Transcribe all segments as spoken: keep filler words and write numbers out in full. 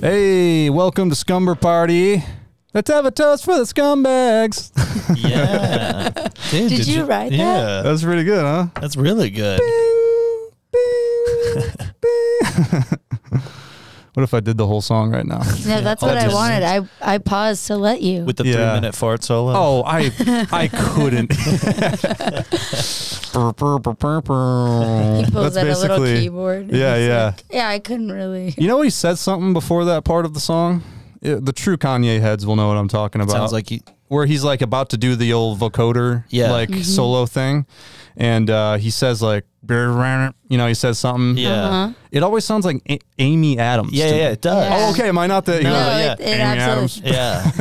Hey, welcome to Scumber Party. Let's have a toast for the scumbags. Yeah. Dude, did, did you, you write yeah. that? That's pretty good, huh? That's really good. Bing, bing, bing. What if I did the whole song right now? Yeah, that's what I wanted. I, I paused to let you. With the yeah. three-minute fart solo? Oh, I I couldn't. burr, burr, burr, burr, burr. He pulls out a little keyboard. Yeah, yeah. Like, yeah, I couldn't really. You know he said something before that part of the song? It, the true Kanye heads will know what I'm talking about. Sounds like he, where he's like about to do the old vocoder yeah. like mm-hmm. solo thing, and uh, he says like, you know, he says something. Yeah, uh-huh. It always sounds like a Amy Adams. Yeah, yeah, it does. Yeah. Oh, okay. Am I not that? No, no, yeah. it, it Amy Adams. Yeah.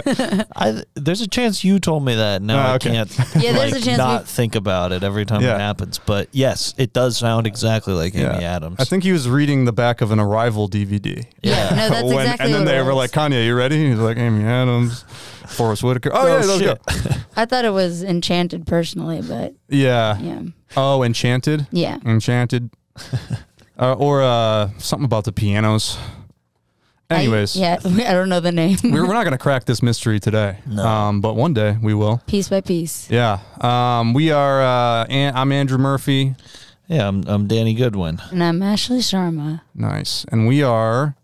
I, there's a chance you told me that. No, uh, okay. I can't. Yeah, there's like, a chance not think about it every time yeah. it happens. But yes, it does sound exactly like yeah. Amy Adams. I think he was reading the back of an Arrival D V D. Yeah, yeah. No, that's when, exactly. And then what they were like, "Kanye, you ready?" He's like, "Amy Adams." Forrest Whitaker. Oh, oh yeah, that was good. I thought it was Enchanted personally, but yeah, yeah. Oh, Enchanted. Yeah, Enchanted, uh, or uh, something about the pianos. Anyways, I, yeah, I don't know the name. we're, we're not gonna crack this mystery today, no. um, but one day we will, piece by piece. Yeah, um, we are. Uh, An I'm Andrew Murphy. Yeah, I'm, I'm Danny Goodwin, and I'm Ashley Sharma. Nice, and we are.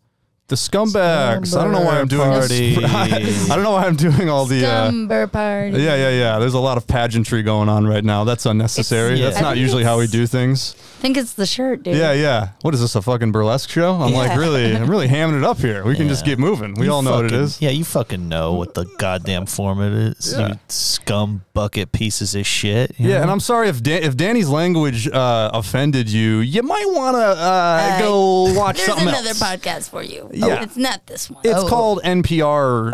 The scumbags. Scumber I don't know why I'm doing party. I don't know why I'm doing all the uh, Scumber party. Yeah, yeah, yeah. There's a lot of pageantry going on right now. That's unnecessary. Yeah. That's I not usually how we do things. I think it's the shirt, dude. Yeah, yeah. What is this, a fucking burlesque show? I'm yeah. like really, I'm really hamming it up here. We yeah. can just get moving. We you all know fucking, what it is. Yeah, you fucking know what the goddamn format is. Yeah. You scum bucket pieces of shit. Yeah, know? And I'm sorry if Dan if Danny's language uh, offended you. You might want to uh, uh, go watch something else. There's another podcast for you. Yeah. Oh, it's not this one. It's oh. called N P R. Per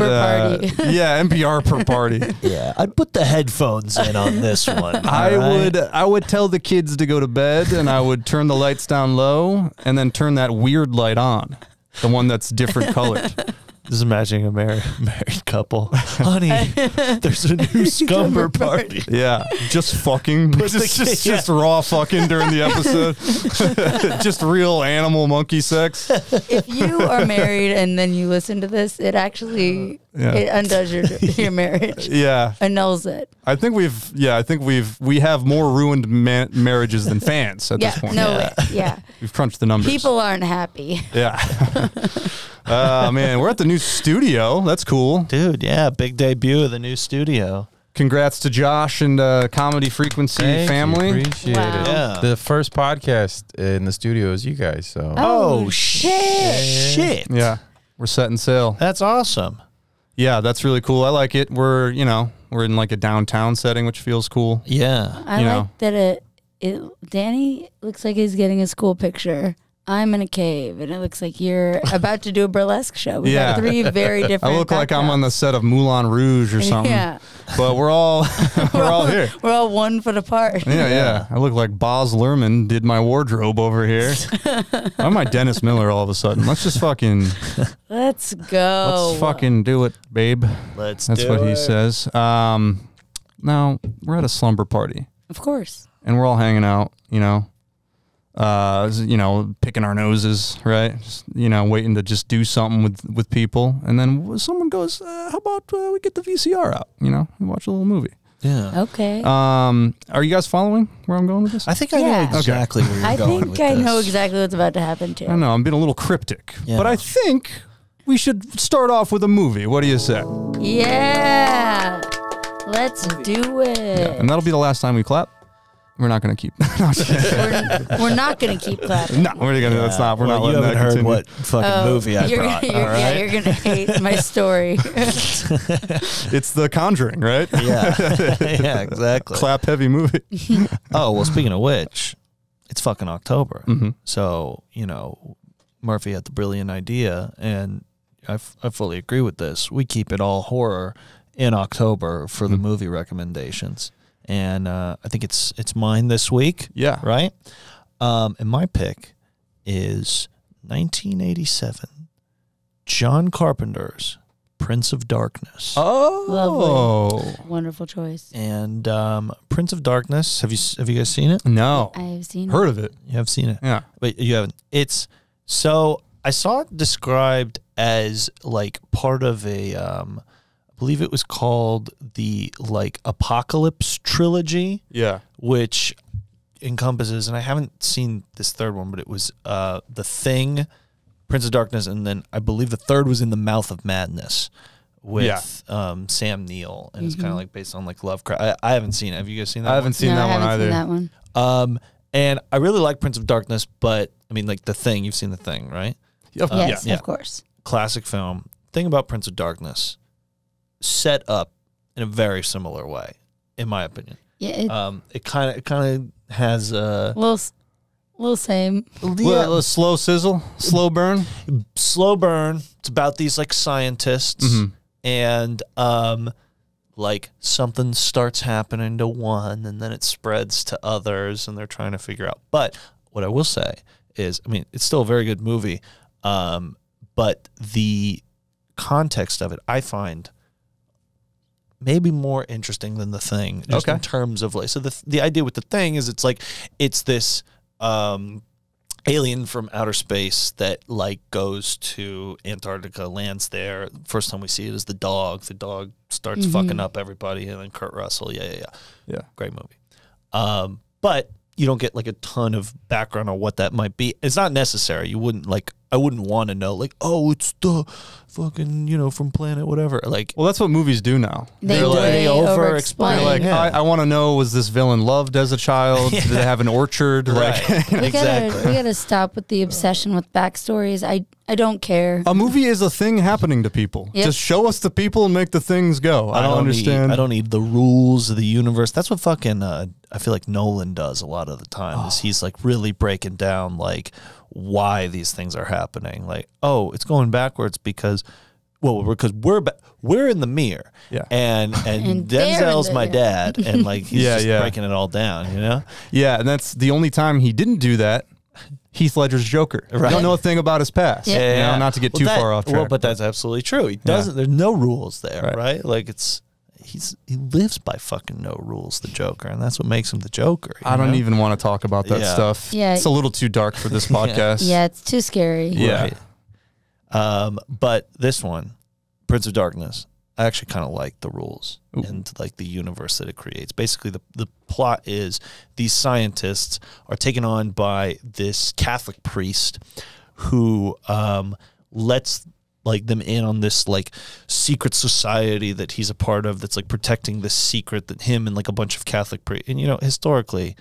uh, party. Yeah, N P R per party. Yeah, I'd put the headphones in on this one. I right? would I would tell the kids to go to bed, and I would turn the lights down low, and then turn that weird light on, the one that's different colored. Just imagining a married, married couple. Honey, there's a new Scumber party. Yeah, just fucking. Just, the, just, yeah. just raw fucking during the episode. Just real animal monkey sex. If you are married and then you listen to this, it actually yeah. it undoes your, your marriage. Yeah. Annuls it. I think we've, yeah, I think we've, we have more ruined ma marriages than fans at yeah, this point. No, yeah. It, yeah. We've crunched the numbers. People aren't happy. Yeah. Oh, uh, man, we're at the new studio. That's cool. Dude, yeah, big debut of the new studio. Congrats to Josh and uh, Comedy Frequency Thank family. You, appreciate wow. it. Yeah. The first podcast in the studio is you guys. So. Oh, oh shit. shit. Shit. Yeah, we're setting sail. That's awesome. Yeah, that's really cool. I like it. We're, you know, we're in like a downtown setting, which feels cool. Yeah. I you like know. that it, it, Danny looks like he's getting a school picture. I'm in a cave, and it looks like you're about to do a burlesque show. We yeah. got three very different. I look backgrounds. like I'm on the set of Moulin Rouge or something. Yeah, but we're all we're all here. We're all one foot apart. Yeah, yeah. yeah. I look like Baz Luhrmann did my wardrobe over here. I'm like Dennis Miller all of a sudden. Let's just fucking. Let's go. Let's fucking do it, babe. Let's. That's do what it. he says. Um, now we're at a slumber party. Of course. And we're all hanging out. You know. Uh, you know, picking our noses, right? Just, you know, waiting to just do something with with people, and then someone goes, uh, "How about uh, we get the V C R out? You know, and watch a little movie." Yeah. Okay. Um, are you guys following where I'm going with this? I think I yeah. know exactly okay. where you're I going. I think with I this. know exactly what's about to happen too. I know I'm being a little cryptic, yeah. but I think we should start off with a movie. What do you say? Yeah, let's do it. Yeah. And that'll be the last time we clap. We're not going to keep. No, we're, we're not going to keep clapping. No, we're going to. Yeah. That's not. We're well, not letting that continue. You haven't heard what fucking oh, movie I you're brought. Gonna, you're, all right? Yeah, you're going to hate my story. It's The Conjuring, right? Yeah, yeah, exactly. Clap heavy movie. Oh well, speaking of which, it's fucking October. Mm-hmm. So you know, Murphy had the brilliant idea, and I, f I fully agree with this. We keep it all horror in October for the mm-hmm. movie recommendations. And uh, I think it's it's mine this week. Yeah. Right? Um, and my pick is nineteen eighty-seven, John Carpenter's Prince of Darkness. Oh. Lovely. Wonderful choice. And um, Prince of Darkness, have you have you guys seen it? No. I've seen it. Heard of it. You have seen it. Yeah. But you haven't. It's so I saw it described as like part of a, um, I believe it was called the like Apocalypse trilogy. Yeah, which encompasses, and I haven't seen this third one, but it was uh, The Thing, Prince of Darkness, and then I believe the third was In the Mouth of Madness with yeah. um, Sam Neill, and mm-hmm. it's kind of like based on like Lovecraft. I, I haven't seen it. Have you guys seen that? I haven't one? seen no, that I haven't one either. Seen that one. Um, and I really like Prince of Darkness, but I mean, like The Thing. You've seen The Thing, right? Yeah, of, um, yes, yeah. of course. Classic film. Thing about Prince of Darkness, set up in a very similar way, in my opinion. Yeah, it, um, it kind of it kind of has a little, little same, yeah. little, a slow sizzle, slow burn, slow burn. It's about these like scientists, mm-hmm. and um, like something starts happening to one, and then it spreads to others, and they're trying to figure out. But what I will say is, I mean, it's still a very good movie, um, but the context of it, I find, maybe more interesting than The Thing, just okay. in terms of like, so the the idea with The Thing is it's like, it's this um, alien from outer space that like goes to Antarctica, lands there. First time we see it is the dog. The dog starts mm-hmm. fucking up everybody, and then Kurt Russell. Yeah, yeah, yeah, yeah. Great movie, um, but you don't get like a ton of background on what that might be. It's not necessary. You wouldn't like. I wouldn't want to know, like, oh, it's the fucking, you know, from planet whatever. Like, well, that's what movies do now. They They're like, they over-explain. They're like, yeah. I, I want to know, was this villain loved as a child? yeah. Did they have an orchard? Right. Like, we exactly. Gotta, we got to stop with the obsession with backstories. I, I don't care. A movie is a thing happening to people. Yep. Just show us the people and make the things go. I, I don't, don't understand. Need, I don't need the rules of the universe. That's what fucking, uh, I feel like Nolan does a lot of the time. Oh. Is he's like really breaking down, like, why these things are happening. Like, oh, it's going backwards because, well, because we're ba we're in the mirror, yeah, and and, and Denzel's my dad, and like he's yeah, just yeah. breaking it all down, you know. Yeah, and that's the only time he didn't do that. Heath Ledger's Joker. Right. You don't know a thing about his past. Yeah, yeah, yeah. Know, not to get well, too that, far off track. Well, but that's absolutely true. He doesn't. Yeah. There's no rules there, right? right? Like it's. He's he lives by fucking no rules, the Joker, and that's what makes him the Joker. I know? Don't even want to talk about that yeah. stuff. Yeah, it's a little too dark for this podcast. yeah, it's too scary. Yeah, right. um, but this one, Prince of Darkness, I actually kind of like the rules Ooh. and like the universe that it creates. Basically, the the plot is these scientists are taken on by this Catholic priest who um, lets. like them in on this like secret society that he's a part of that's like protecting this secret that him and like a bunch of Catholic priests, and you know, historically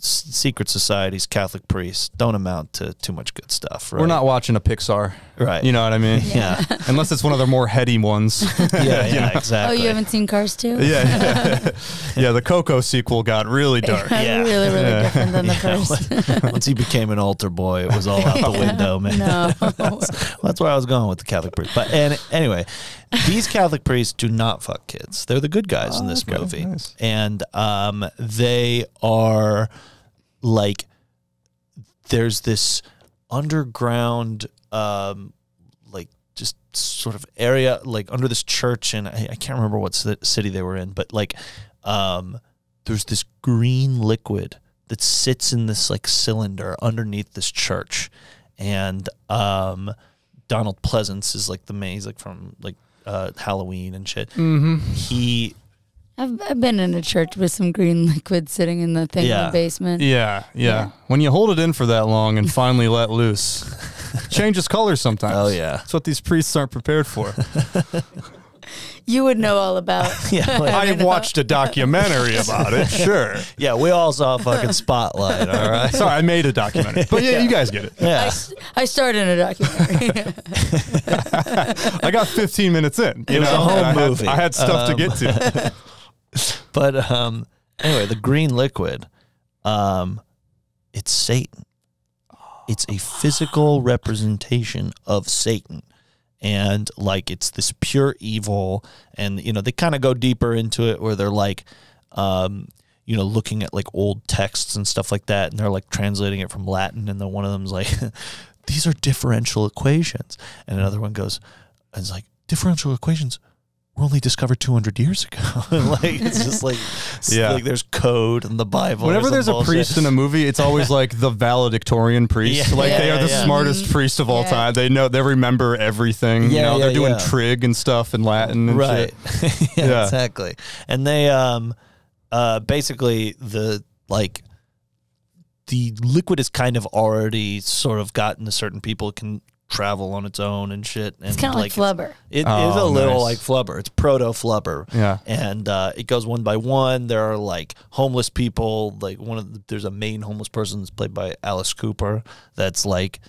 s secret societies, Catholic priests don't amount to too much good stuff, right? We're not watching a Pixar, right? You know what I mean? Yeah. yeah. Unless it's one of their more heady ones. yeah, yeah, exactly. Oh, you haven't seen Cars two? Yeah. Yeah, yeah, the Coco sequel got really dark. yeah. Really, really yeah. different than the yeah. first. Once he became an altar boy, it was all out the window, man. No. that's, that's where I was going with the Catholic priest. But and anyway, these Catholic priests do not fuck kids. They're the good guys oh, in this okay, movie. Nice. And um, they are... like there's this underground um like just sort of area like under this church, and I, I can't remember what city they were in, but like um there's this green liquid that sits in this like cylinder underneath this church, and um Donald Pleasance is like the main, he's like from like uh Halloween and shit. Mm-hmm. He I've, I've been in a church with some green liquid sitting in the thing yeah. in the basement. Yeah, yeah, yeah. When you hold it in for that long and finally let loose, it changes color sometimes. Oh, yeah. That's what these priests aren't prepared for. You would know all about. yeah, like, I watched a documentary about it, sure. Yeah, we all saw fucking Spotlight, all right? Sorry, I made a documentary. But yeah, yeah. you guys get it. Yeah. I, I started a documentary. I got fifteen minutes in. It was know, a home movie. I had, I had stuff um, to get to. But um, anyway, the green liquid, um, it's Satan. It's a physical representation of Satan. And like it's this pure evil, and you know they kind of go deeper into it where they're like, um, you know, looking at like old texts and stuff like that, and they're like translating it from Latin, and then one of them's like, these are differential equations, and another one goes, and it's like differential equations, were only discovered two hundred years ago. Like, it's just like, it's yeah. like there's code in the Bible. Whenever there's bullshit. a priest in a movie, it's always like the valedictorian priest. Yeah, like yeah, they are the yeah. smartest priest of all yeah. time. They know, they remember everything. Yeah, you know, yeah, they're doing yeah. trig and stuff in Latin and right. shit. yeah, yeah, exactly. And they, um, uh, basically the, like, the liquid is kind of already sort of gotten to certain people. It can travel on its own and shit. And it's kind of like, like Flubber. It oh, is a little nice. like Flubber. It's proto-Flubber. Yeah. And uh, it goes one by one. There are like homeless people. Like one of the, there's a main homeless person that's played by Alice Cooper that's like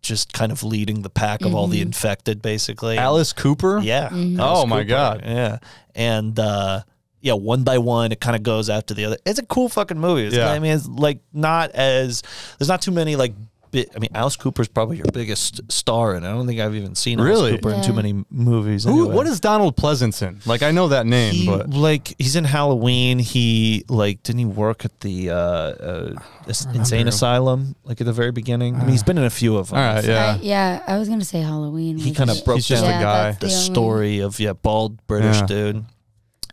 just kind of leading the pack of mm-hmm. all the infected, basically. Alice Cooper? Yeah. Mm-hmm. Alice oh, my Cooper. God. Yeah. And... Uh, yeah, one by one, it kind of goes after the other. It's a cool fucking movie. It's, yeah. I mean, it's like not as, there's not too many like, bit, I mean, Alice Cooper's probably your biggest star, and I don't think I've even seen really? Alice Cooper yeah. in too many movies. Who, anyway. What is Donald Pleasance in? Like, I know that name, he, but. Like, he's in Halloween. He, like, didn't he work at the uh, uh, insane asylum, like at the very beginning? Uh, I mean, he's been in a few of them. All right, yeah. I, yeah, I was going to say Halloween. He kind of broke down the, guy. the, the story of, yeah, bald British yeah. dude.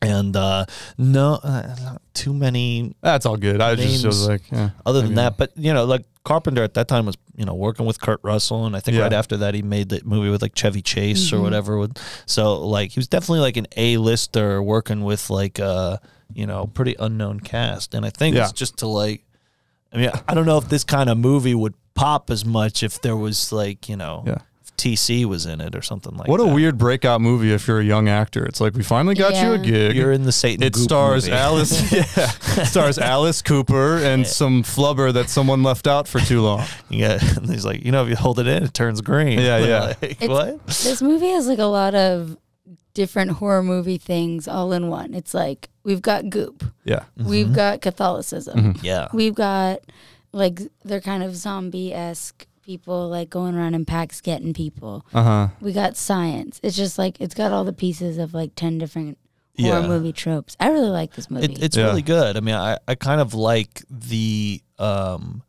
And uh, no, uh, not too many. That's all good. I just was like, yeah, other than that, but you know, like Carpenter at that time was, you know, working with Kurt Russell, and I think yeah. right after that he made that movie with like Chevy Chase mm-hmm. or whatever. With so like he was definitely like an A-lister working with like uh you know pretty unknown cast, and I think yeah. it's just to like, I mean, I don't know if this kind of movie would pop as much if there was like you know. Yeah. T C was in it or something like that. What a weird breakout movie if you're a young actor. It's like, we finally got yeah. you a gig. You're in the Satan It Goop stars movie. Alice yeah, it stars Alice Cooper and yeah. some flubber that someone left out for too long. Yeah. And he's like, you know, if you hold it in, it turns green. Yeah, We're yeah. Like, what? This movie has like a lot of different horror movie things all in one. It's like, we've got goop. Yeah. Mm-hmm. We've got Catholicism. Mm-hmm. Yeah. We've got like, they're kind of zombie-esque people like going around in packs getting people. Uh-huh. We got science. It's just like it's got all the pieces of like ten different yeah. horror movie tropes. I really like this movie. It, it's yeah. really good. I mean, I, I kind of like the um,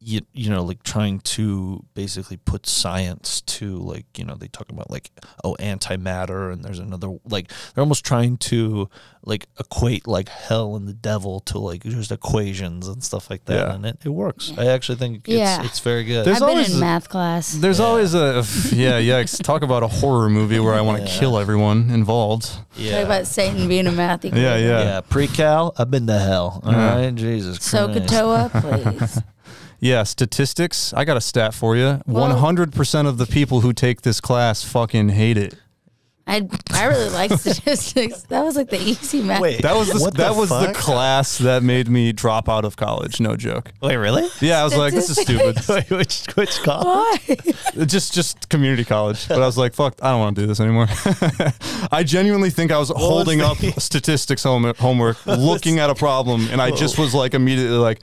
you you know like trying to basically put science to like you know they talk about like oh antimatter and there's another like they're almost trying to like equate like hell and the devil to like just equations and stuff like that yeah. and it, it works. Yeah. I actually think it's, yeah. it's very good. There's I've always been in a, math class. There's yeah. always a yeah yeah talk about a horror movie where I want to yeah. kill everyone involved. Yeah, talk about Satan being a math equation. Yeah yeah yeah pre-cal I've been to hell. All yeah. right, Jesus Christ. So Katoa, please. Yeah, statistics. I got a stat for you. One hundred percent of the people who take this class fucking hate it. I I really like statistics. That was like the easy math. Wait, that was the, that the was fuck? the class that made me drop out of college. No joke. Wait, really? Yeah, I was like, this is stupid. Wait, which which college? Why? Just just community college. But I was like, fuck, I don't want to do this anymore. I genuinely think I was what holding was up the... statistics home, homework, looking at a problem, and I just was like immediately like.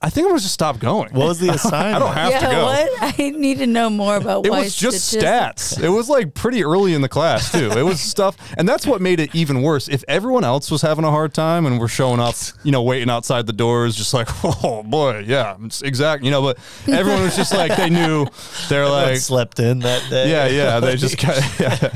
I think I was just stop going. What was the assignment? I don't have yeah, to go. What? I need to know more about why It was just stats. It was like pretty early in the class too. It was stuff. And that's what made it even worse. If everyone else was having a hard time and we're showing up, you know, waiting outside the doors, just like, oh boy, yeah, exactly. You know, but everyone was just like, they knew. They're everyone like. slept in that day. Yeah, yeah. They just kind of, yeah.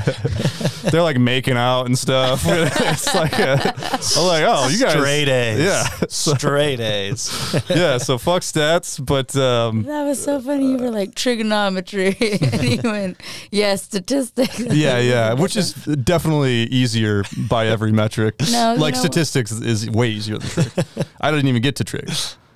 They're like making out and stuff. It's like, a, I'm like, oh, you guys. Straight A's. Yeah. So, straight A's. Yeah. So fuck stats, but um, that was so funny. You were like trigonometry, and you went, yeah, statistics. Yeah, yeah, which is definitely easier by every metric. No, like statistics what? is way easier than trig. I didn't even get to trig.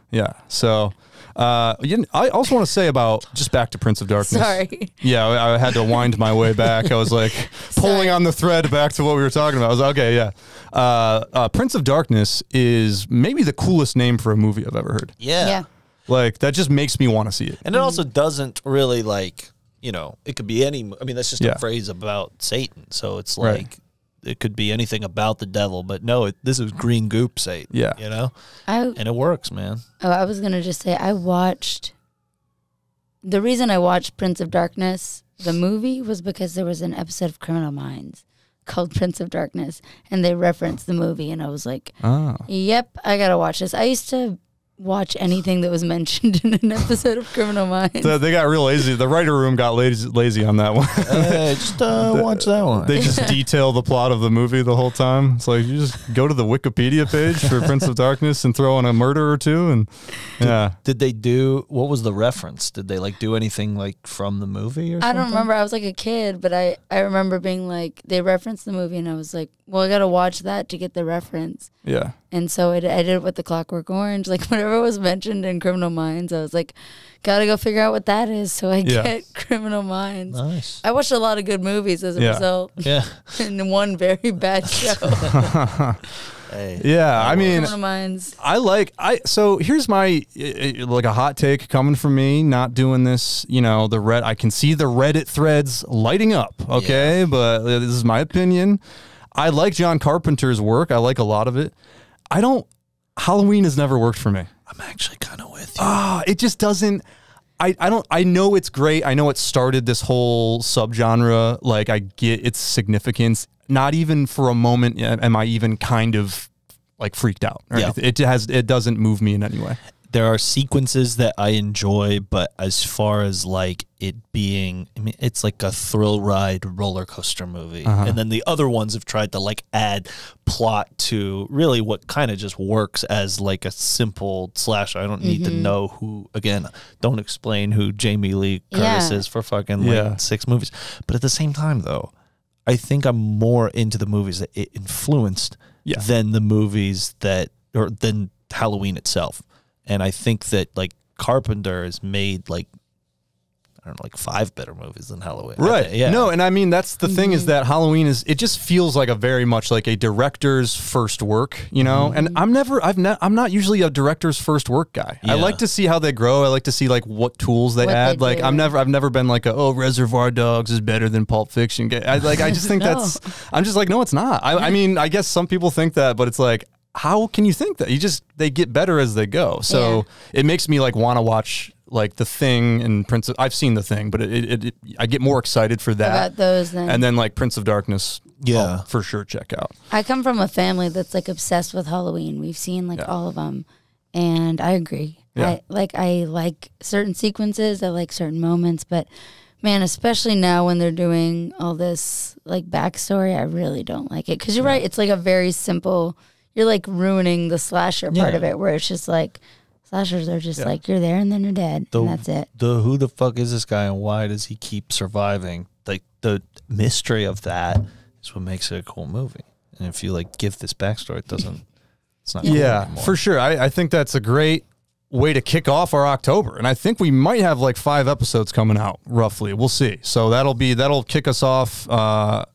Yeah, so uh, you know, I also want to say about just back to Prince of Darkness. Sorry. Yeah, I, I had to wind my way back. I was like pulling Sorry. on the thread back to what we were talking about. I was like, okay, yeah. Uh, uh, Prince of Darkness is maybe the coolest name for a movie I've ever heard. Yeah. yeah. Like, that just makes me want to see it. And it also doesn't really, like, you know, it could be any, I mean, that's just yeah. a phrase about Satan. So it's like, right. it could be anything about the devil, but no, it, this is green goop Satan. Yeah. You know? I, and it works, man. Oh, I was going to just say, I watched, the reason I watched Prince of Darkness, the movie, was because there was an episode of Criminal Minds called Prince of Darkness, and they referenced the movie, and I was like, oh. yep, I gotta watch this. I used to watch anything that was mentioned in an episode of Criminal Minds. So they got real lazy. The writer room got lazy, lazy on that one. uh, just uh, watch that one. They just detail the plot of the movie the whole time. It's like, you just go to the Wikipedia page for Prince of Darkness and throw in a murder or two. And yeah. Did, did they do, what was the reference? Did they like do anything like from the movie or I something? I don't remember. I was like a kid, but I, I remember being like, they referenced the movie and I was like, well, I got to watch that to get the reference. Yeah. And so I did, I did it with The Clockwork Orange. Like, whenever it was mentioned in Criminal Minds, I was like, gotta go figure out what that is. So I yeah. get Criminal Minds. Nice. I watched a lot of good movies as a yeah. result. Yeah. And one very bad show. Hey. Yeah, I, I mean, Criminal Minds. I like, I, so here's my, like a hot take coming from me, not doing this, you know, the red, I can see the Reddit threads lighting up, okay? Yeah. But this is my opinion. I like John Carpenter's work. I like a lot of it. I don't, Halloween has never worked for me. I'm actually kind of with you. Ah, it just doesn't, I, I don't, I know it's great. I know it started this whole subgenre. Like, I get its significance. Not even for a moment am I even kind of like freaked out. Right? Yeah. It has, it doesn't move me in any way. There are sequences that I enjoy, but as far as like it being, I mean, it's like a thrill ride roller coaster movie. Uh-huh. And then the other ones have tried to like add plot to really what kind of just works as like a simple slasher. I don't need mm-hmm. to know who, again, don't explain who Jamie Lee Curtis yeah. is for fucking like yeah. six movies. But at the same time though, I think I'm more into the movies that it influenced yeah. than the movies that, or than Halloween itself. And I think that like Carpenter has made like, I don't know, like five better movies than Halloween. Right. Yeah. No, and I mean, that's the thing, is that Halloween is, it just feels like a very much like a director's first work, you know? Mm-hmm. And I'm never, I've not, I'm not usually a director's first work guy. Yeah. I like to see how they grow. I like to see like what tools they what add. They like do. I'm never, I've never been like, a, oh, Reservoir Dogs is better than Pulp Fiction. I, like, I just think no. that's, I'm just like, no, it's not. I, I mean, I guess some people think that, but it's like, how can you think that? You just, they get better as they go. So yeah. it makes me like want to watch like The Thing and Prince of, I've seen The Thing, but it, it, it, I get more excited for that. About those things. And then like Prince of Darkness. Yeah. I'll for sure check out. I come from a family that's like obsessed with Halloween. We've seen like yeah. all of them. And I agree. Yeah. I, like I like certain sequences. I like certain moments, but man, especially now when they're doing all this like backstory, I really don't like it. Cause you're yeah. right. It's like a very simple, you're like ruining the slasher part yeah. of it, where it's just like slashers are just yeah. like you're there and then you're dead the, and that's it. The who the fuck is this guy and why does he keep surviving? Like the mystery of that is what makes it a cool movie. And if you like give this backstory, it doesn't. It's not. Yeah, cool yeah for sure. I, I think that's a great way to kick off our October, and I think we might have like five episodes coming out roughly. We'll see. So that'll be that'll kick us off. Uh,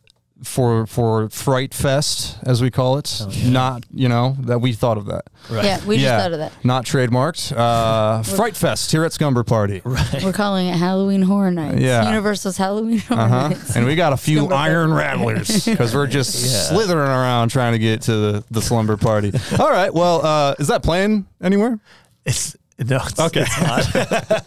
for for Fright Fest, as we call it. Oh, yeah. Not, you know, that we thought of that. Right. Yeah, we yeah. just thought of that. Not trademarked. Uh, Fright Fest here at Scumber Party. Right. We're calling it Halloween Horror Nights. Yeah. Universal's Halloween Horror uh-huh. Nights. And we got a few Scumber iron Party. Rattlers because we're just yeah. slithering around trying to get to the, the slumber party. All right, well, uh, is that playing anywhere? It's... No, it's, okay. It's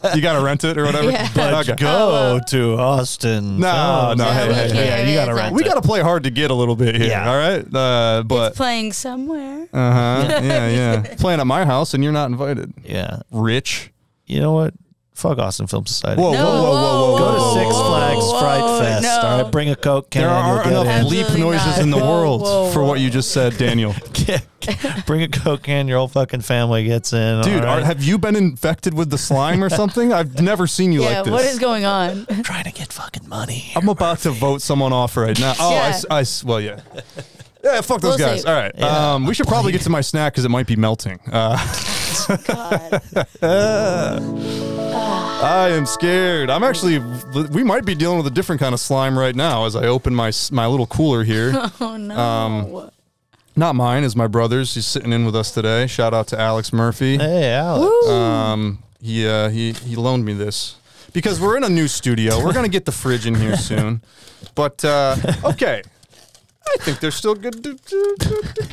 not. You gotta rent it or whatever. Yeah. But okay. go to Austin. No, no, no hey, hey, hey, hey, you gotta rent it. We gotta play hard to get a little bit here. Yeah. All right, uh, but it's playing somewhere. Uh huh. Yeah, yeah. Playing at my house and you're not invited. Yeah, Rich. You know what? Fuck Austin Film Society. Whoa, no, whoa, whoa, whoa, whoa, go whoa, to Six Flags whoa, Fright Fest. No. All right, bring a Coke can. There aren't enough bleep noises not. in the world whoa, whoa, for whoa. what you just said, Daniel. Bring a Coke can. Your whole fucking family gets in. Dude, right. are, have you been infected with the slime or something? I've never seen you yeah, like this. What is going on? I'm trying to get fucking money. Here, I'm about Murphy. to vote someone off right now. Oh, yeah. I, I, well, yeah. Yeah, fuck those we'll guys. See. All right. Yeah. Um, we should probably get to my snack because it might be melting. Uh, God. I am scared. I'm actually, we might be dealing with a different kind of slime right now as I open my my little cooler here. Oh, no. Um, not mine, is my brother's. He's sitting in with us today. Shout out to Alex Murphy. Hey, Alex. Um, he, uh, he, he loaned me this because we're in a new studio. We're going to get the fridge in here soon. But, uh, okay. I think they're still good.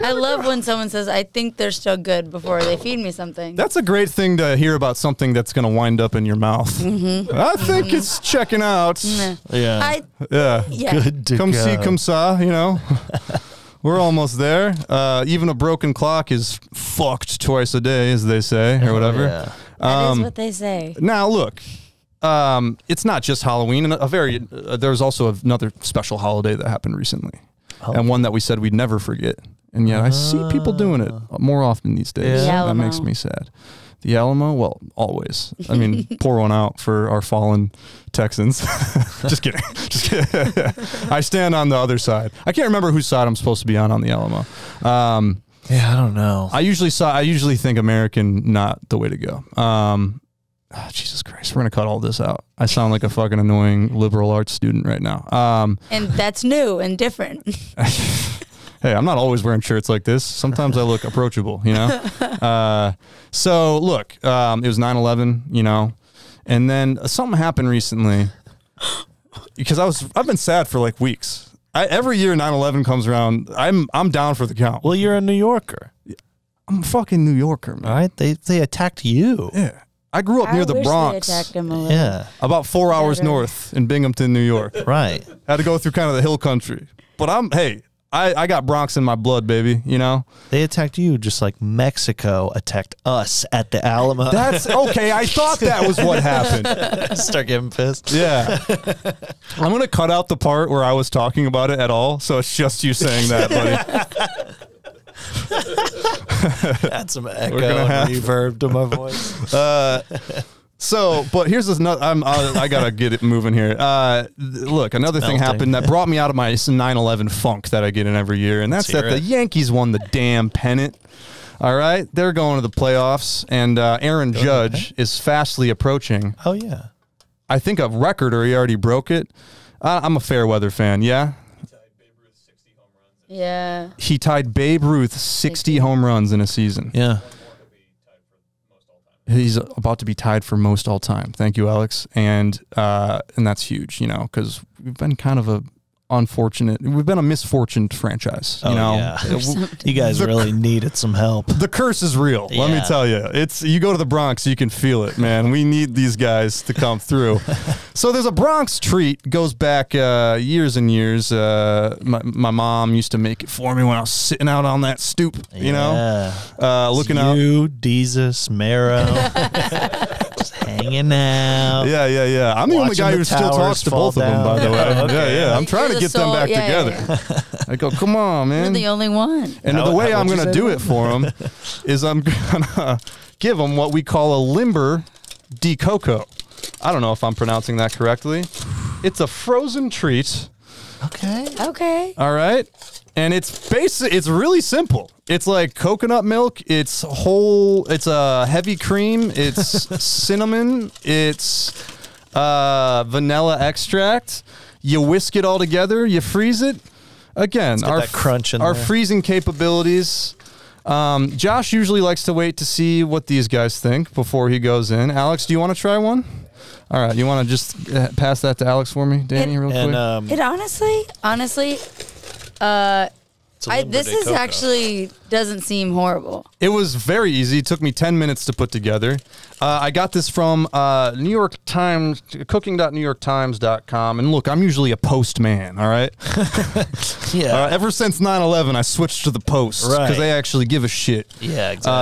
I love when someone says, I think they're still good before they feed me something. That's a great thing to hear about something that's going to wind up in your mouth. Mm-hmm. I think mm-hmm. it's checking out. Mm-hmm. Yeah. I, yeah. yeah. Good to Come go. see, come saw, you know. We're almost there. Uh, even a broken clock is fucked twice a day, as they say, or whatever. Yeah. Um, that is what they say. Now, look, um, it's not just Halloween. And a very uh, there was also another special holiday that happened recently, oh. and one that we said we'd never forget. And yet uh, I see people doing it more often these days. Yeah. That makes me sad. The Alamo, well, always. I mean, pour one out for our fallen Texans. Just kidding. Just kidding. I stand on the other side. I can't remember whose side I'm supposed to be on on the Alamo. Um, yeah, I don't know. I usually saw. I usually think American, not the way to go. Um, oh, Jesus Christ, we're gonna cut all this out. I sound like a fucking annoying liberal arts student right now. Um, and that's new and different. Hey, I'm not always wearing shirts like this. Sometimes I look approachable, you know? Uh, so, look, um, it was nine eleven, you know? And then uh, something happened recently because I was, I've been sad for like weeks. I, every year nine eleven comes around, I'm, I'm down for the count. Well, you're a New Yorker. I'm a fucking New Yorker, man. All right? They, they attacked you. Yeah. I grew up I near the Bronx. Yeah. About four Never. hours north in Binghamton, New York. Right. Had to go through kind of the hill country. But I'm, hey, I, I got Bronx in my blood, baby, you know? They attacked you just like Mexico attacked us at the Alamo. That's okay. I thought that was what happened. Start getting pissed. Yeah. I'm going to cut out the part where I was talking about it at all, so it's just you saying that, buddy. That's some echo and reverb to my voice. Uh, so, but here's this, no, I'm, I, I gotta get it moving here. Uh, look, another it's thing melting. happened that brought me out of my nine eleven funk that I get in every year, and that's that it. the Yankees won the damn pennant. All right, they're going to the playoffs, and uh, Aaron Go Judge ahead. is fastly approaching. Oh, yeah. I think a record, or he already broke it. Uh, I'm a fair weather fan, yeah? He tied Babe Ruth sixty home runs. Yeah. He tied Babe Ruth sixty home runs in a season. Yeah. He's about to be tied for most all time. Thank you, Alex. And uh, and that's huge, you know, because we've been kind of a unfortunate. We've been a misfortuned franchise, you oh, know. Yeah. You guys the, really needed some help. The curse is real. Yeah. Let me tell you, it's you go to the Bronx, you can feel it, man. We need these guys to come through. So there's a Bronx treat goes back uh, years and years. Uh, my, my mom used to make it for me when I was sitting out on that stoop, you yeah. know, uh, looking you, out. You, Desus, Marrow. Hanging out. Yeah, yeah, yeah. I'm the only guy who still talks to both of them, by the way. Okay. Yeah, yeah. I'm trying to get them back together. I go, come on, man. You're the only one. And the way I'm going to do it for them is I'm going to give them what we call a limber de coco. I don't know if I'm pronouncing that correctly. It's a frozen treat. Okay. Okay. All right. And it's basic. It's really simple. It's like coconut milk. It's whole. It's a uh, heavy cream. It's cinnamon. It's uh, vanilla extract. You whisk it all together. You freeze it. Again, our that crunch in our there. freezing capabilities. Um, Josh usually likes to wait to see what these guys think before he goes in. Alex, do you want to try one? All right, you want to just pass that to Alex for me, Danny, it, real and, quick. Um, it honestly, honestly. Uh, I, this is actually doesn't seem horrible. It was very easy. It took me ten minutes to put together. Uh, I got this from uh, New York Times, cooking dot new york times dot com. And look, I'm usually a postman, all right? Yeah. Uh, ever since nine eleven, I switched to the post because right. they actually give a shit. Yeah, exactly. Uh,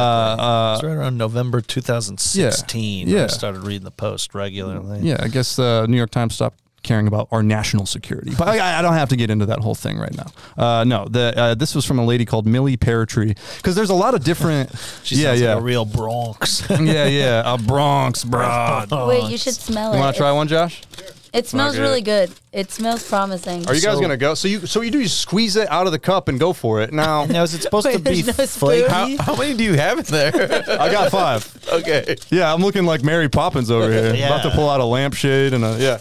uh, it's right around November two thousand sixteen yeah, yeah. I started reading the Post regularly. Yeah, I guess uh, New York Times stopped caring about our national security. But I, I don't have to get into that whole thing right now. Uh, no, the, uh, this was from a lady called Millie Paratree. Because there's a lot of different... she yeah, sounds yeah. like a real Bronx. yeah, yeah. A Bronx broad. Wait, you should smell you it. You want to try one, Josh? Sure. It smells good. really good. It smells promising. Are you guys so, gonna go? So you, so you do you squeeze it out of the cup and go for it. Now, now is it supposed Wait, to be no flaky? How, how many do you have in there? I got five. Okay. Yeah, I'm looking like Mary Poppins over here. Yeah. About to pull out a lampshade and a yeah.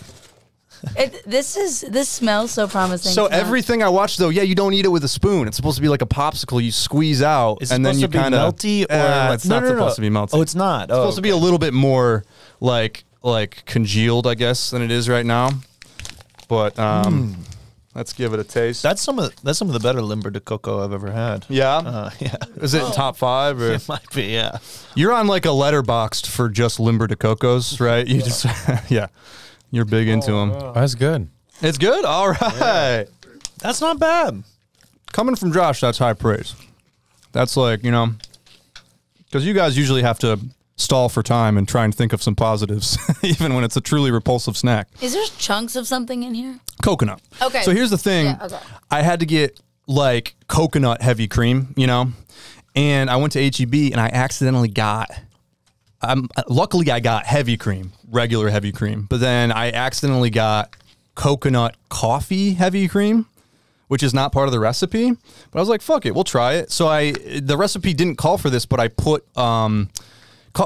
It, this is this smells so promising. So everything I watched though, yeah, you don't eat it with a spoon. It's supposed to be like a popsicle. You squeeze out, is and then you kind of melty. Or uh, it's no, not no, supposed no. to be melty. Oh, it's not. It's oh, supposed okay. to be a little bit more like like congealed, I guess, than it is right now. But um, mm. let's give it a taste. That's some of that's some of the better limber de coco I've ever had. Yeah, uh, yeah. Is it oh. top five? Or? It might be. Yeah. You're on like a Letterboxd for just limber de cocos, right? You yeah. just yeah. You're big into oh, them. Wow. That's good. It's good? All right. Yeah. That's not bad. coming from Josh, that's high praise. That's like, you know, because you guys usually have to stall for time and try and think of some positives, even when it's a truly repulsive snack. Is there chunks of something in here? Coconut. Okay. So here's the thing. Yeah, okay. I had to get like coconut heavy cream, you know, and I went to H E B and I accidentally got, um, luckily I got heavy cream, regular heavy cream, but then I accidentally got coconut coffee heavy cream, which is not part of the recipe, but I was like, fuck it, we'll try it. So I, the recipe didn't call for this, but I put, um,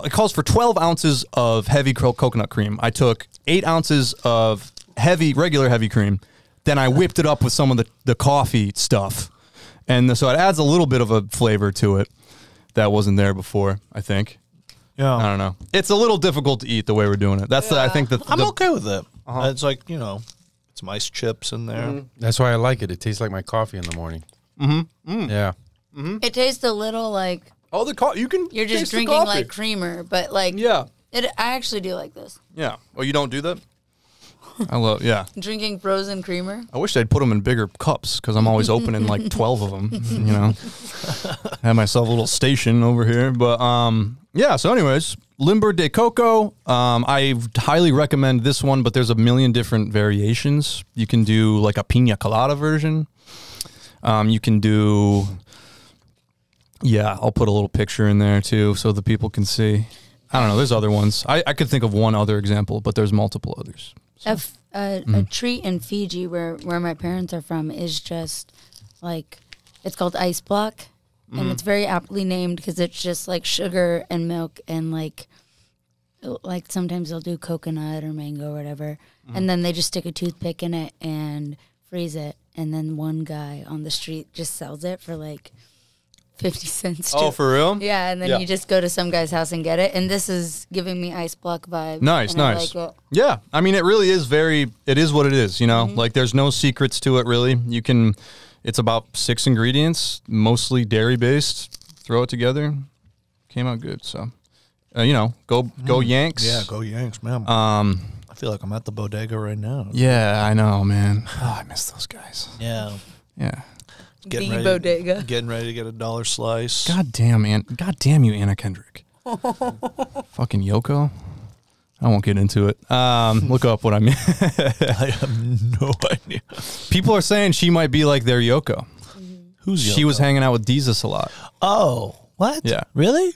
it calls for twelve ounces of heavy coconut cream. I took eight ounces of heavy, regular heavy cream. Then I whipped it up with some of the, the coffee stuff. And so it adds a little bit of a flavor to it that wasn't there before, I think. Yeah. I don't know. It's a little difficult to eat the way we're doing it. That's, yeah. the, I think, the, the, I'm okay with it. Uh-huh. It's like, you know, some ice chips in there. Mm. That's why I like it. It tastes like my coffee in the morning. Mm-hmm. Mm. Yeah. Mm-hmm. It tastes a little like... Oh, the coffee. You can. You're just drinking like creamer, but like. Yeah. It, I actually do like this. Yeah. Oh, you don't do that? I love. Yeah. Drinking frozen creamer. I wish they'd put them in bigger cups because I'm always opening like twelve of them. You know, I have myself a little station over here, but um, yeah. So, anyways, Limber de Coco. Um, I highly recommend this one, but there's a million different variations. You can do like a piña colada version. Um, you can do. Yeah, I'll put a little picture in there, too, so the people can see. I don't know. There's other ones. I, I could think of one other example, but there's multiple others. So. A, f a, mm. a treat in Fiji, where, where my parents are from, is just, like, it's called ice block, mm. and it's very aptly named because it's just, like, sugar and milk and, like, like sometimes they'll do coconut or mango or whatever, mm. and then they just stick a toothpick in it and freeze it, and then one guy on the street just sells it for, like... fifty cents. Too. Oh, for real? Yeah, and then yeah. you just go to some guy's house and get it. And this is giving me ice block vibes. Nice, nice. I like it. Yeah, I mean, it really is very, it is what it is, you know? Mm-hmm. Like, there's no secrets to it, really. You can, it's about six ingredients, mostly dairy-based. Throw it together. Came out good, so. Uh, you know, go go Yanks. Yeah, go Yanks, man. Um, I feel like I'm at the bodega right now. Yeah, I know, man. Oh, I miss those guys. Yeah. Yeah. Getting the ready, bodega. Getting ready to get a dollar slice. God damn, man. God damn you, Anna Kendrick. Fucking Yoko. I won't get into it. Um, look up what I mean. I have no idea. People are saying she might be like their Yoko. Who's Yoko? She was hanging out with Desus a lot. Oh, what? Yeah. Really?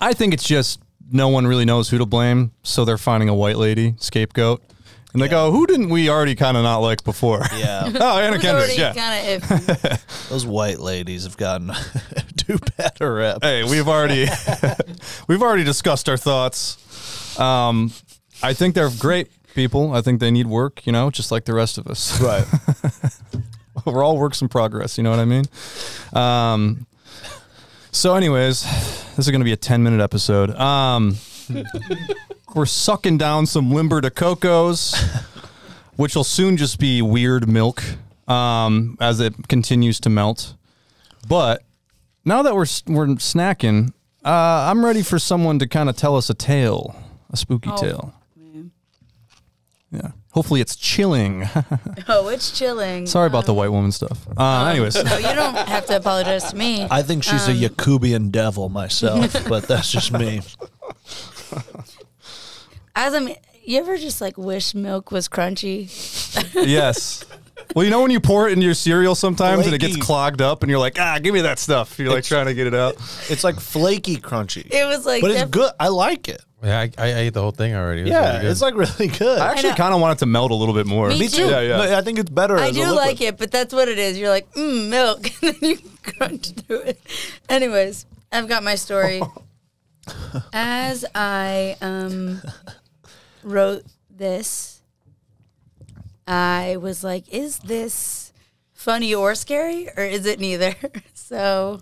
I think it's just no one really knows who to blame, so they're finding a white lady, scapegoat. And they yeah. go, who didn't we already kind of not like before? Yeah. Oh, Anna Kendrick, yeah. Those white ladies have gotten too bad a rep. Hey, we've already we've already discussed our thoughts. Um, I think they're great people. I think they need work, you know, just like the rest of us. Right. We're all works in progress, you know what I mean? Um, so anyways, this is going to be a ten-minute episode. Um We're sucking down some Limber de Cocos, which will soon just be weird milk um, as it continues to melt. But now that we're we're snacking, uh, I'm ready for someone to kind of tell us a tale, a spooky oh, tale. Man. Yeah. Hopefully it's chilling. Oh, it's chilling. Sorry um, about the white woman stuff. Uh, um, anyways. No, you don't have to apologize to me. I think she's um, a Yakubian devil myself, but that's just me. As I'm, you ever just like wish milk was crunchy? Yes. Well, you know when you pour it into your cereal sometimes flaky. And it gets clogged up, and you're like, ah, give me that stuff. You're like it's, trying to get it out. It's like flaky crunchy. It was like, but it's good. I like it. Yeah, I, I ate the whole thing already. It yeah, really it's like really good. I actually kind of want it to melt a little bit more. Me, Me too. too. Yeah, yeah. I think it's better. I as do a like bit. It, but that's what it is. You're like, mmm, milk, and then you crunch through it. Anyways, I've got my story. As I um, wrote this, I was like, is this funny or scary, or is it neither? So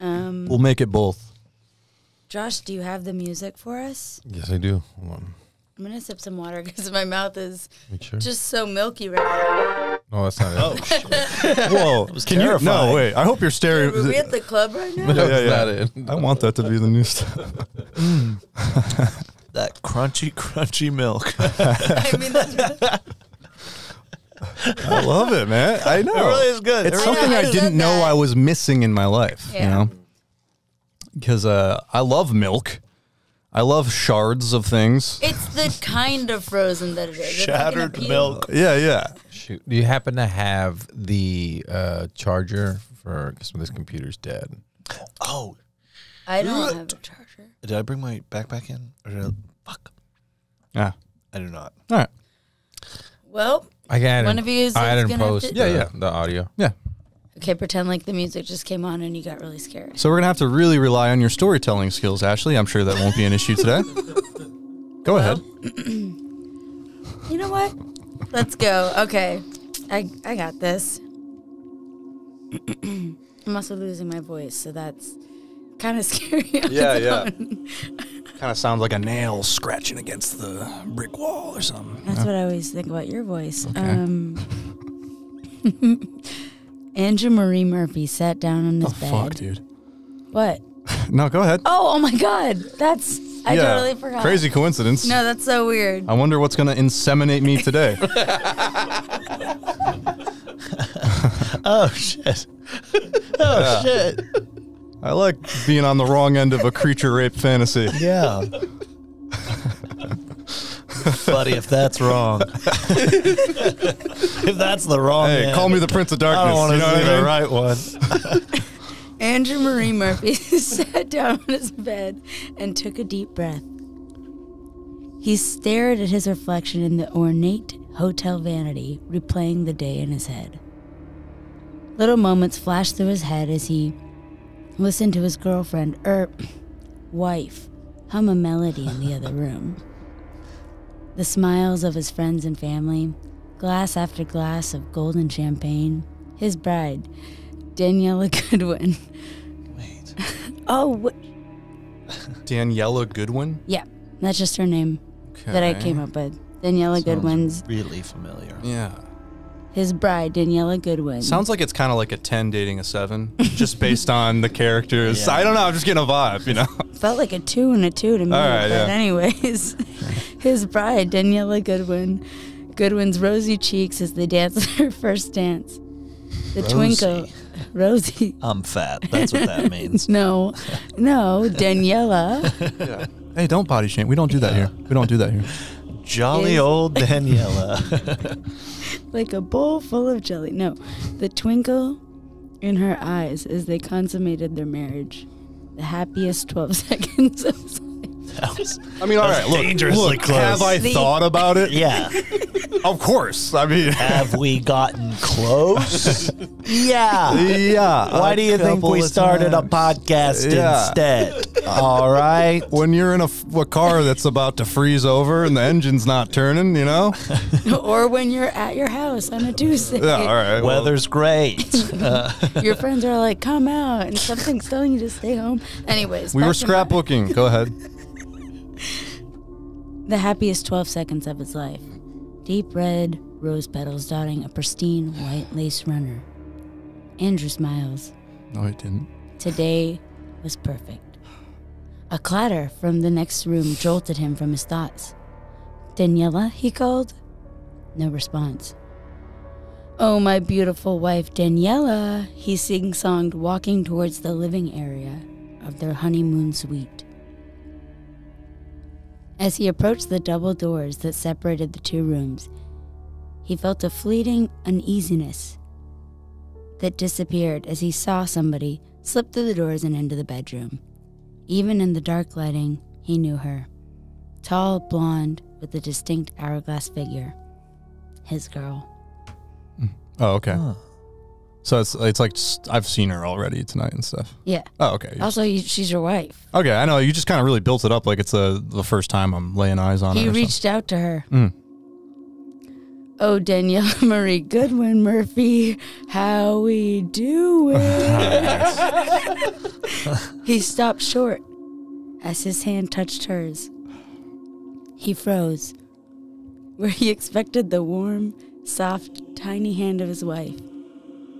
um, we'll make it both. Josh, do you have the music for us? Yes, I do. Hold on. I'm going to sip some water because my mouth is sure. just so milky right now. Oh, that's not it. Oh, whoa. That was Can terrifying. You? No, wait. I hope your stereo... Are we at the club right now? No, yeah, yeah. Not it. I want that to be the new stuff. That crunchy, crunchy milk. I mean, that's... I love it, man. I know. It really is good. It's something I didn't know I was missing in my life, you know? Because uh, I love milk. I love shards of things. It's the kind of frozen that it is. Shattered milk. Yeah, yeah. Shoot. Do you happen to have the uh, charger for, because this computer's dead? Oh. I don't have a charger. Did I bring my backpack in? Or did I, fuck. Yeah. I do not. All right. Well, I got one of you is I didn't post to, yeah, yeah, the audio. Yeah. Okay, pretend like the music just came on and you got really scared. So we're going to have to really rely on your storytelling skills, Ashley. I'm sure that won't be an issue today. Go well, ahead. You know what? Let's go. Okay. I, I got this. I'm also losing my voice, so that's kind of scary. Yeah, yeah. Kind of sounds like a nail scratching against the brick wall or something. That's yeah. what I always think about your voice. Okay. Um... Andrew Marie Murphy sat down on his oh, bed. Oh, fuck, dude. What? No, go ahead. Oh, oh, my God. That's... I yeah. totally forgot. Crazy coincidence. No, that's so weird. I wonder what's going to inseminate me today. Oh, shit. Oh, yeah. shit. I like being on the wrong end of a creature rape fantasy. Yeah. Buddy, if that's wrong, if that's the wrong, hey, end, call me the Prince of Darkness. I don't want to you know see the right one. Andrew Marie Murphy sat down on his bed and took a deep breath. He stared at his reflection in the ornate hotel vanity, replaying the day in his head. Little moments flashed through his head as he listened to his girlfriend, er, wife, hum a melody in the other room. The smiles of his friends and family, glass after glass of golden champagne, his bride, Daniela Goodwin. Wait. Oh, what? Daniela Goodwin? Yeah, that's just her name okay. that I came up with. Daniela Sounds Goodwin's. Really familiar. Yeah. His bride, Daniela Goodwin. Sounds like it's kind of like a ten dating a seven, just based on the characters. Yeah. I don't know. I'm just getting a vibe, you know? Felt like a two and a two to me. All right, but yeah. anyways, his bride, Daniela Goodwin. Goodwin's rosy cheeks as they danced their first dance. The Rosie. twinkle. Rosie. I'm fat. That's what that means. No. No, Daniela. Yeah. Hey, don't body shame. We don't do that yeah. here. We don't do that here. Jolly old Daniela. Like a bowl full of jelly. No, the twinkle in her eyes as they consummated their marriage. The happiest twelve seconds of his life. That was, I mean, all right, look, dangerously look, close. Have I the, thought about it? Yeah. Of course. I mean, have we gotten close? Yeah. Yeah. Why do you think we started times. a podcast yeah. instead? All right. When you're in a, a car that's about to freeze over and the engine's not turning, you know? Or when you're at your house on a Tuesday. Yeah, all right. Well, weather's great. Uh, your friends are like, come out, and something's telling you to stay home. Anyways. We were scrapbooking. Go ahead. The happiest twelve seconds of his life. Deep red rose petals dotting a pristine white lace runner. Andrew smiles. No, it didn't. Today was perfect. A clatter from the next room jolted him from his thoughts. Daniela, he called. No response. Oh, my beautiful wife, Daniela, he sing-songed, walking towards the living area of their honeymoon suite. As he approached the double doors that separated the two rooms, he felt a fleeting uneasiness that disappeared as he saw somebody slip through the doors and into the bedroom. Even in the dark lighting, he knew her. Tall, blonde, with a distinct hourglass figure. His girl. Oh, okay. Huh. So it's it's like I've seen her already tonight and stuff. Yeah. Oh, okay. Also, you, she's your wife. Okay, I know. You just kind of really built it up like it's a, the first time I'm laying eyes on he her. He reached something. out to her. Mm. Oh, Daniela Marie Goodwin Murphy, how we doing? He stopped short as his hand touched hers. He froze where he expected the warm, soft, tiny hand of his wife.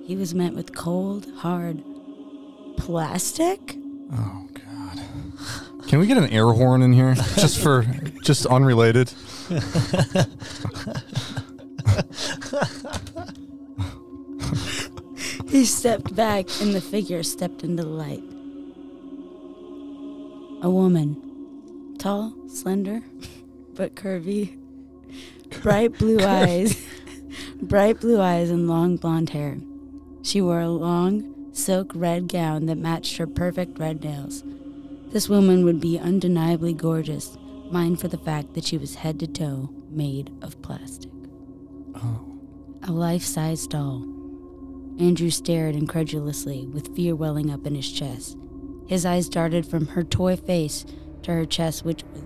He was met with cold, hard plastic? Oh, God. Can we get an air horn in here? Just for, just unrelated. He stepped back, and the figure stepped into the light. A woman. Tall, slender, but curvy. Bright blue eyes. Bright blue eyes and long blonde hair. She wore a long, silk red gown that matched her perfect red nails. This woman would be undeniably gorgeous, mine for the fact that she was head to toe made of plastic. Oh. A life-size doll. Andrew stared incredulously, with fear welling up in his chest. His eyes darted from her toy face to her chest, which was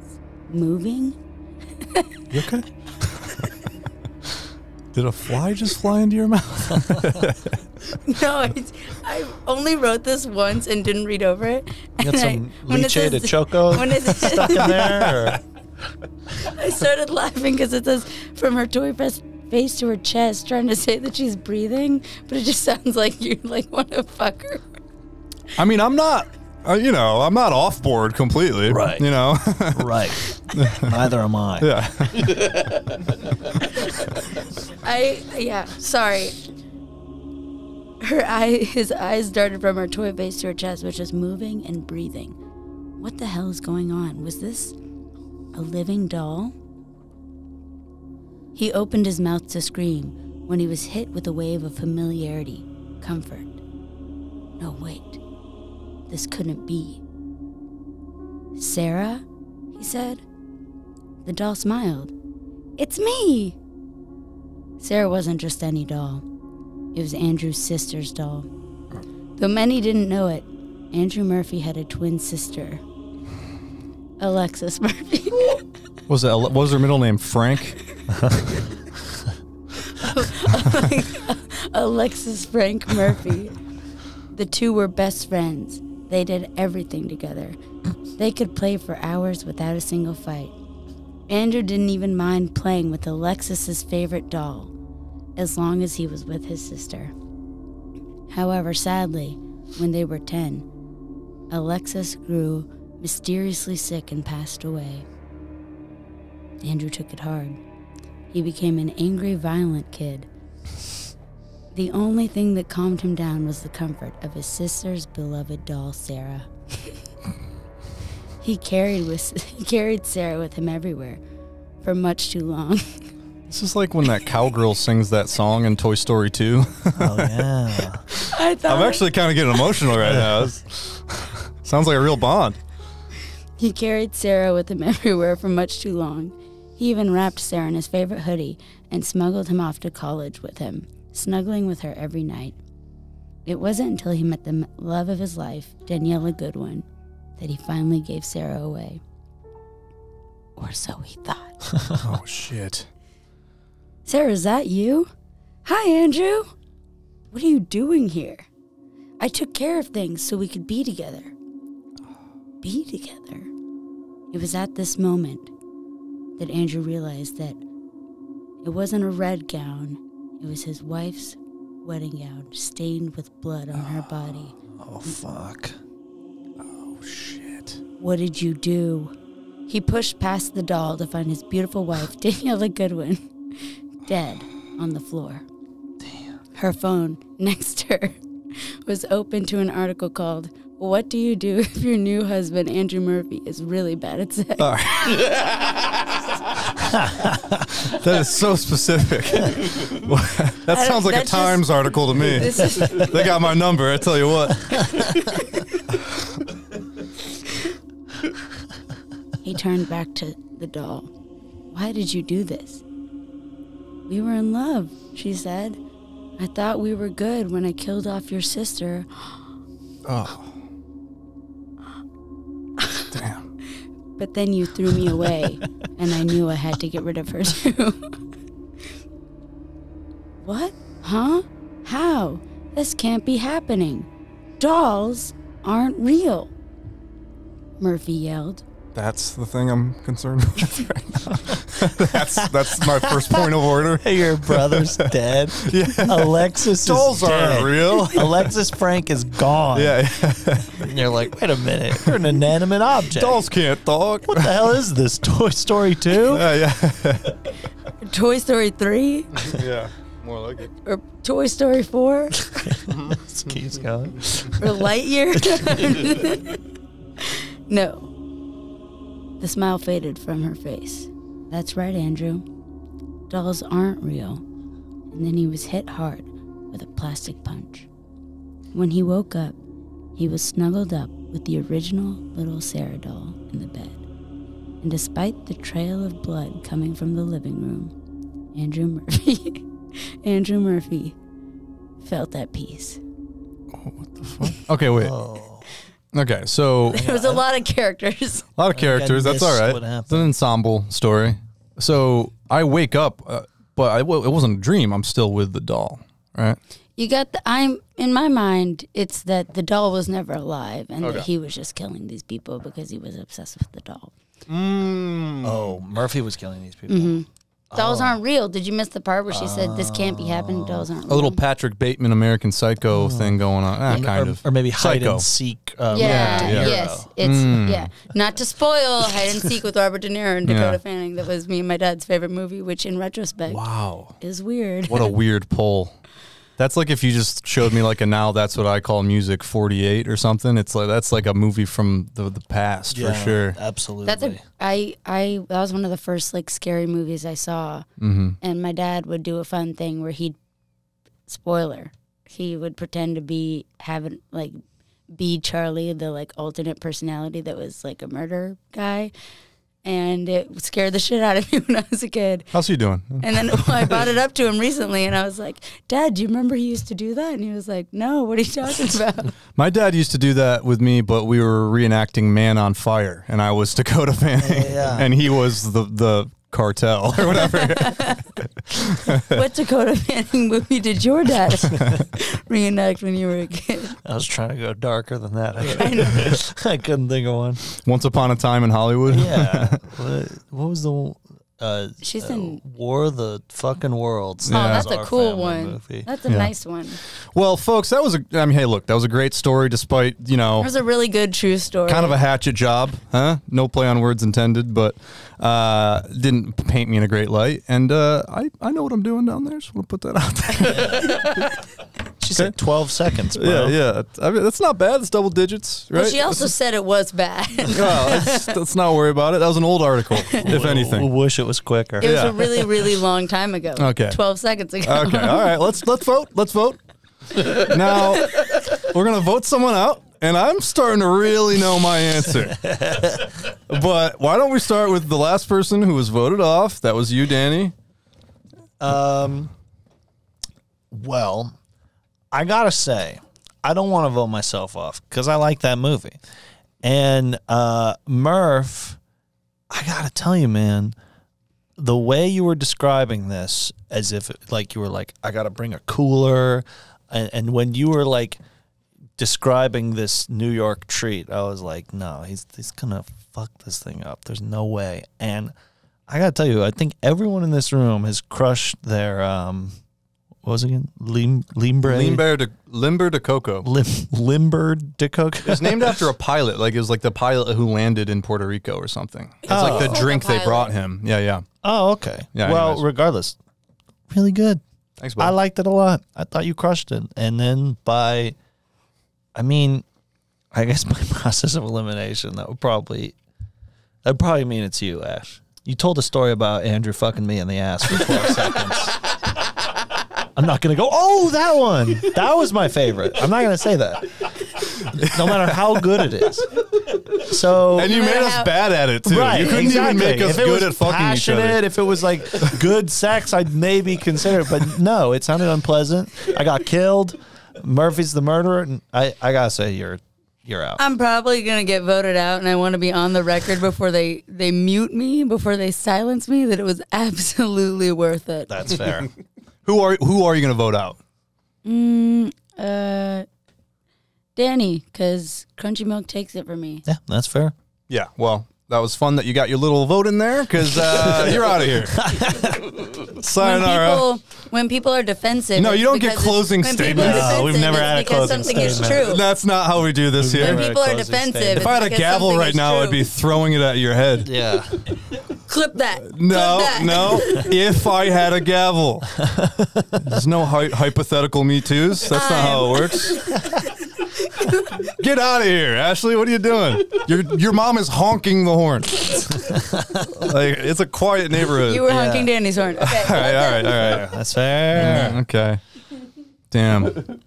moving. You okay? Did a fly just fly into your mouth? No, I, I only wrote this once and didn't read over it. You got some I, leche de choco stuck in there? Or? I started laughing because it says from her toy face face to her chest, trying to say that she's breathing, but it just sounds like you like want to fuck her. I mean, I'm not, uh, you know, I'm not off board completely, right? You know, right. Neither am I. Yeah. I yeah. Sorry. Her eye, his eyes darted from her toy face to her chest, which is moving and breathing. What the hell is going on? Was this a living doll? He opened his mouth to scream when he was hit with a wave of familiarity, comfort. No, wait. This couldn't be. Sarah, he said. The doll smiled. It's me! Sarah wasn't just any doll. It was Andrew's sister's doll. Though many didn't know it, Andrew Murphy had a twin sister. Alexis Murphy. Was that, what was her middle name? Frank? Alexis Frank Murphy. The two were best friends. They did everything together. They could play for hours without a single fight. Andrew didn't even mind playing with Alexis's favorite doll, as long as he was with his sister. However, sadly, when they were ten, Alexis grew mysteriously sick and passed away. Andrew took it hard. He became an angry, violent kid. The only thing that calmed him down was the comfort of his sister's beloved doll, Sarah. He carried with, he carried Sarah with him everywhere for much too long. This is like when that cowgirl sings that song in Toy Story two. Oh, yeah. I thought I'm actually kind of getting emotional right now. It's, sounds like a real bond. He carried Sarah with him everywhere for much too long. He even wrapped Sarah in his favorite hoodie and smuggled him off to college with him, snuggling with her every night. It wasn't until he met the love of his life, Daniela Goodwin, that he finally gave Sarah away. Or so he thought. Oh, shit. Sarah, is that you? Hi, Andrew. What are you doing here? I took care of things so we could be together. Be together. It was at this moment that Andrew realized that it wasn't a red gown, it was his wife's wedding gown stained with blood on oh, her body. Oh, fuck. Oh, shit. What did you do? He pushed past the doll to find his beautiful wife, Daniela Goodwin, dead on the floor. Damn. Her phone next to her was open to an article called What Do You Do If Your New Husband, Andrew Murphy, Is Really Bad at Sex? All right. That is so specific. That sounds like that a just, Times article to me. Is, they got my number, I tell you what. He turned back to the doll. Why did you do this? We were in love, she said. I thought we were good when I killed off your sister. Oh. Damn. But then you threw me away, and I knew I had to get rid of her, too. What? Huh? How? This can't be happening. Dolls aren't real, Murphy yelled. That's the thing I'm concerned with right now. That's, that's my first point of order. Your brother's dead. Yeah. Alexis Dolls is dead. Dolls aren't real. Alexis Frank is gone. Yeah, yeah. And you're like, wait a minute. You're an inanimate object. Dolls can't talk. What the hell is this? Toy Story two? Uh, yeah. Toy Story three? Yeah. More like it. Or Toy Story four. This keeps going. Or Lightyear. No. The smile faded from her face. That's right, Andrew. Dolls aren't real. And then he was hit hard with a plastic punch. When he woke up, he was snuggled up with the original little Sarah doll in the bed. And despite the trail of blood coming from the living room, Andrew Murphy Andrew Murphy felt at peace. Oh, what the fuck? Okay, wait. Oh. Okay, so there was a lot of characters. A lot of characters. That's all right. It's an ensemble story. So I wake up, uh, but I w it wasn't a dream. I'm still with the doll, right? You got the. I'm in my mind. It's that the doll was never alive, and okay. that he was just killing these people because he was obsessed with the doll. Mm. Oh, Murphy was killing these people. Mm-hmm. Dolls oh. aren't real. Did you miss the part where she uh, said this can't be happening? Dolls aren't real. A little Patrick Bateman American Psycho oh. thing going on. Ah, kind or, of. Or maybe hide Psycho. and seek. Uh, yeah. yeah. yeah. Yes. It's mm. yeah. Not to spoil Hide and Seek with Robert De Niro and Dakota yeah. Fanning. That was me and my dad's favorite movie, which in retrospect, wow, is weird. What a weird pull. That's like if you just showed me like a Now That's What I Call Music forty-eight or something. It's like that's like a movie from the, the past yeah, for sure. Absolutely. That's a, I, I that was one of the first like scary movies I saw. Mm-hmm. And my dad would do a fun thing where he'd spoiler. He would pretend to be having like be Charlie, the like alternate personality that was like a murder guy. And it scared the shit out of me when I was a kid. How's he doing? And then I brought it up to him recently, and I was like, Dad, do you remember he used to do that? And he was like, no, what are you talking about? My dad used to do that with me, but we were reenacting Man on Fire, and I was Dakota Fanning, yeah, yeah. and he was the, the cartel or whatever. What Dakota Fanning movie did your dad reenact when you were a kid? I was trying to go darker than that. I, I, know. I couldn't think of one. Once Upon a Time in Hollywood. Yeah. What, what was the uh, She's uh, in War of the Fucking Worlds? Oh, yeah. That's a cool one. Movie. That's a yeah. nice one. Well, folks, that was a. I mean, hey, look, that was a great story. Despite you know, it was a really good true story. Kind of a hatchet job, huh? No play on words intended, but uh, didn't paint me in a great light. And uh, I, I know what I'm doing down there. So we'll put that out there. She said okay. twelve seconds, bro. Yeah, yeah. I mean, that's not bad. It's double digits, right? But she also that's said it was bad. Well, let's, let's not worry about it. That was an old article, if anything. We wish it was quicker. It yeah. was a really, really long time ago. Okay. twelve seconds ago. Okay, all right. Let's, let's vote. Let's vote. Now, we're going to vote someone out, and I'm starting to really know my answer. But why don't we start with the last person who was voted off. That was you, Danny. Um. Well... I gotta say, I don't want to vote myself off because I like that movie. And uh, Murph, I gotta tell you, man, the way you were describing this, as if it, like you were like, I gotta bring a cooler, and, and when you were like describing this New York treat, I was like, no, he's he's gonna fuck this thing up. There's no way. And I gotta tell you, I think everyone in this room has crushed their. Um, What was it again? Lim, limbre? Limber de, Limber de Coco. Lim, Limber de Coco. It was named after a pilot. Like, it was like the pilot who landed in Puerto Rico or something. It's oh. like the it's drink like they brought him. Yeah, yeah. Oh, okay. Yeah, well, anyways. Regardless, really good. Thanks, buddy. I liked it a lot. I thought you crushed it. And then by, I mean, I guess by process of elimination, that would probably, that would probably mean it's you, Ash. You told a story about Andrew fucking me in the ass for twelve seconds. I'm not going to go, oh, that one. That was my favorite. I'm not going to say that. No matter how good it is. So, and you made us bad at it, too. Right, you couldn't exactly. even make us if good at fucking each other. If it was like good sex, I'd maybe consider it. But no, it sounded unpleasant. I got killed. Murphy's the murderer. And I, I got to say, you're you're out. I'm probably going to get voted out, and I want to be on the record before they, they mute me, before they silence me, that it was absolutely worth it. That's fair. Who are who are you going to vote out? Mm, uh, Danny, because Crunchy Milk takes it for me. Yeah, that's fair. Yeah, well, that was fun that you got your little vote in there, because uh, you're out of here. Sayonara. When people, when people are defensive. No, you don't get closing statements. No, we've never had a closing statement. Because something is true. That's not how we do this here. When people are defensive. If I had a gavel right now, I'd be throwing it at your head. Yeah. Clip that. No, Clip that. no. If I had a gavel. There's no hy hypothetical Me Too's. That's not how it works. Get out of here, Ashley. What are you doing? Your your mom is honking the horn. Like, it's a quiet neighborhood. You were yeah. honking Danny's horn. Okay. all right, all right, all right. That's fair. Yeah. Okay. Damn.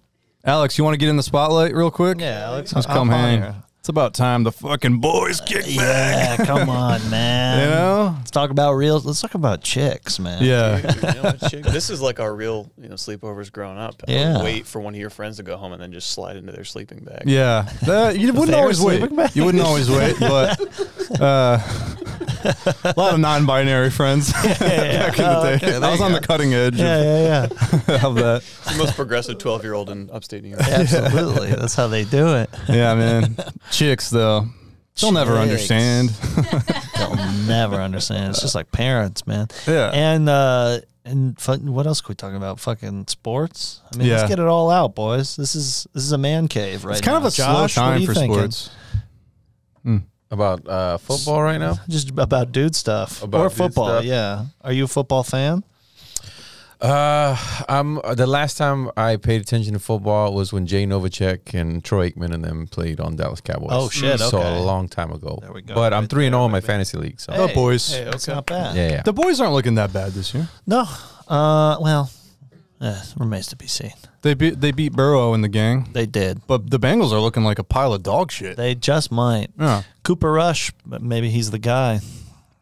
Alex, you want to get in the spotlight real quick? Yeah, Alex. Just come hang. It's about time the fucking boys kick back. Yeah, come on, man. You know? Let's talk about real. Let's talk about chicks, man. Yeah. Dude, you know, chick, this is like our real, you know, sleepovers growing up. Yeah. Like, wait for one of your friends to go home and then just slide into their sleeping bag. Yeah. That, you wouldn't always wait. Bags. You wouldn't always wait, but uh, a lot of non-binary friends yeah, yeah, yeah. back oh, in the day. Okay, I was on go. the cutting edge yeah, of, yeah, yeah. of that. It's the most progressive twelve-year-old in upstate New York. Yeah, absolutely. That's how they do it. Yeah, man. Chicks, though, they'll Chicks. never understand. They'll never understand. It's just like parents, man. Yeah. And uh, and what else could we talk about? Fucking sports. I mean, yeah. let's get it all out, boys. This is this is a man cave, right? It's kind now. of a Josh, slow time for thinking? sports. Mm. About uh, football right now? Just about dude stuff about or dude football. Stuff. Yeah. Are you a football fan? Uh, I'm the last time I paid attention to football was when Jay Novacek and Troy Aikman and them played on Dallas Cowboys. Oh shit! Okay. So a long time ago. There we go. But right I'm three and zero in my bad. fantasy league. So hey, oh boys, hey, okay. That's not bad. Yeah, yeah, the boys aren't looking that bad this year. No. Uh, well, eh, remains to be seen. They beat they beat Burrow and the gang. They did. But the Bengals are looking like a pile of dog shit. They just might. Yeah. Cooper Rush, but maybe he's the guy.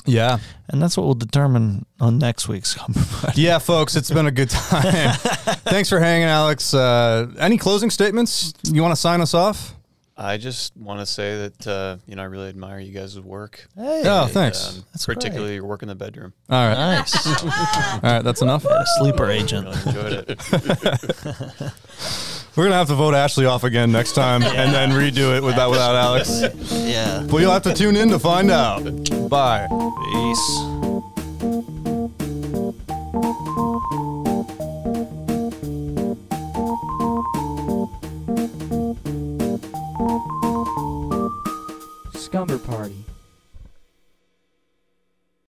Yeah. And that's what we'll determine on next week's compromise. Yeah, folks, it's been a good time. Thanks for hanging, Alex. Uh, any closing statements? You want to sign us off? I just want to say that, uh, you know, I really admire you guys' work. Hey. Oh, thanks. Um, that's particularly great. Your work in the bedroom. All right. Nice. All right, that's enough. A sleeper agent. I really enjoyed it. We're going to have to vote Ashley off again next time yeah. and then redo it with that without Alex. Yeah. But you'll have to tune in to find out. Bye. Peace. Scumber Party.